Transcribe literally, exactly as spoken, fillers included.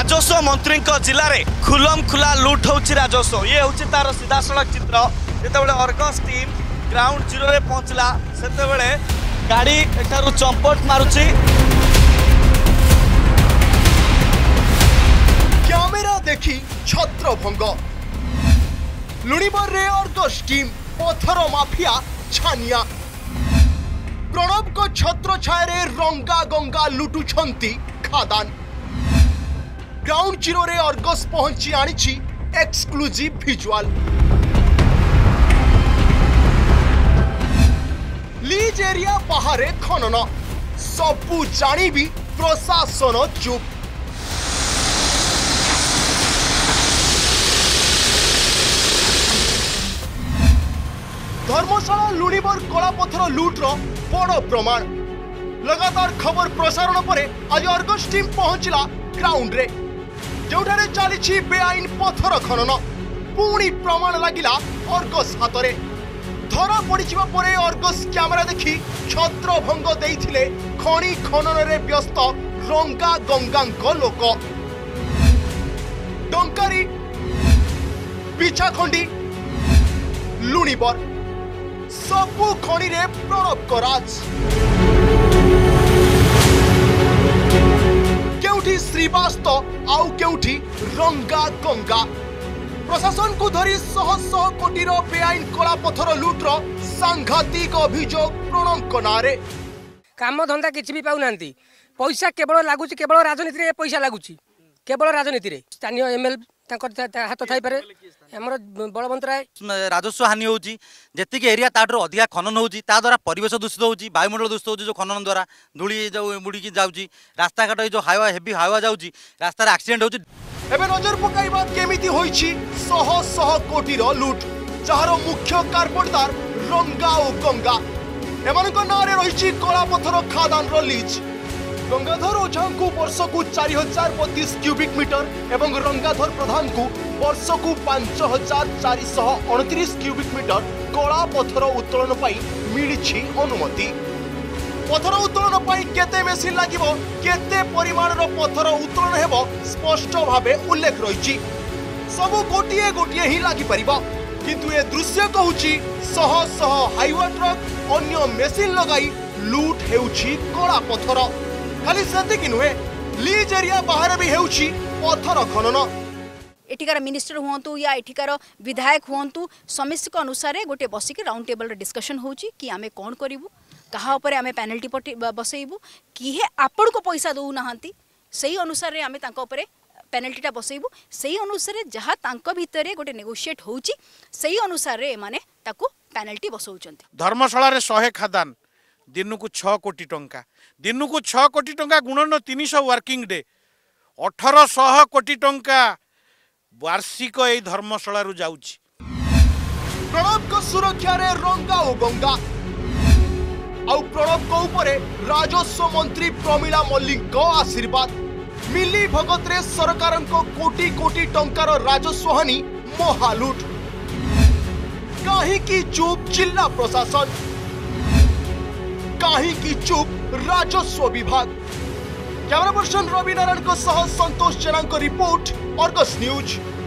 राजस्व मंत्री जिले में खुलम खुला लुट हो राजस्व। ये हूँ तार सीधा सड़क चित्र। जितेबाला अर्गस टीम ग्राउंड जीरो में पहुँचला से गाड़ी एठारू चंपट मारुची। कैमेरा देखी छत्रभंग। लुणीबर अर्गस टीम पथर माफिया छानिया। प्रणव को छत्र छाये रंगा गंगा लुटुछंती खादान। ग्राउंड जीरो रे अर्गस पहुंची आनी एक्सक्लूसिव भिजुआल। लीज एरिया बाहर खनन सबू जाणी भी प्रशासन चुप। धर्मशाला लुणीबर कलापथर लुट्र बड़ प्रमाण। लगातार खबर प्रसारण पर आज अर्गस टीम पहुंचला ग्राउंड रे, जोठारे चली बेआईन पथर खनन। पुणी प्रमाण लगिला अर्गस हातरे। धरा पड़िवा पर अर्गस कैमेरा देखी छत्रभंग देइथिले खणी खनन रे व्यस्त रंगा गंगांक लोक। डंकारी पिछाखंडी लुणीबर सबू खणी रे प्रणव को राज। केउठी श्रीवास्तव आउ केउठी रंगा गंगा। प्रशासन को धरी शह शह कोटी बेआईन कलापथर लुट्र सांघातिक अभियोग प्रणव को नारे। काम धंदा किसी भी पाऊना। पैसा केवल लगुच केवल राजनीति रे पैसा लगुच केवल राजनीति रे। स्थानीय एमएल हाथ थपे बलवंतराय। राजस्व हानि होती जी एरिया ताठू अधिका खनन होती द्वारा परिवेश दूषित होती वायुमंडल दूषित होती। जो खनन द्वारा धूली जो बुड़ी जाऊँगी रास्ता घाट जो हावा हेवी हावा जाऊँगी रास्तार आक्सीडेट होती। नजर पकड़ा केमिति होइछि सह सह कोटी लुट जार मुख्य कारपोर्टदार रंगा और गंगा। एमनको नारे रही कलापथर खादान लीज। गंगाधर ओझा को वर्ष को चार हजार बतीस क्यूबिक मीटर एवं रंगाधर प्रधान को वर्ष को पांच हजार चार अणतीस क्यूबिक मीटर कला पथर उत्तोलन पर मिली अनुमति। पथर उत्तोलन पर केते मेसीन लगे केते परिमाण पथर उत्तोलन हेबो स्पष्ट भावे उल्लेख रही। सबू गोटे गोटे ही लागिपर किंतु ए दृश्य कहूँ शह शह हाइवा ट्रक अन्य मेसीन लगाई लुट हेउछि कला पथर। खाली सेतिक नुहे लीज एरिया बाहर भी हेउछि पथर खनन। एठिकार मिनिस्टर हुंतु या एठिकार विधायक हुंतु समिति अनुसार गोटे बसिक राउंड टेबल डिस्कशन होउछि कि आमे कोन करिवु कहा ऊपर आमे पेनल्टी बसेइबु कि हे आपण को पैसा दउ नहंती सेही अनुसार रे आमे तांको ऊपर पेनल्टीटा बसेइबु। सेही अनुसार जहा तांको भितरे गोटे नेगोशिएट होउछि सेही अनुसार रे माने ताकू पेनल्टी बसउचंती। धर्मशाला रे सौ खादान दिन को छः कोटी टंका दिन को छः कोटी टंका गुणन तीन सौ वर्किंग डे अठर शह कोटी टंका वार्षिक यही धर्मशाला जाऊँगी। प्रणव को सुरक्षा रे रंगा और गंगा। आउ प्रणव को ऊपर राजस्व मंत्री प्रमिला मल्लिक आशीर्वाद। मिली भगत रे सरकार को कोटी कोटी टंकार राजस्व हानि महालुट। कहीं की चुप जिला प्रशासन कहीं की चुप राजस्व विभाग। कैमरा पर्सन रवि नारायण सह Santosh Jena report Argus news.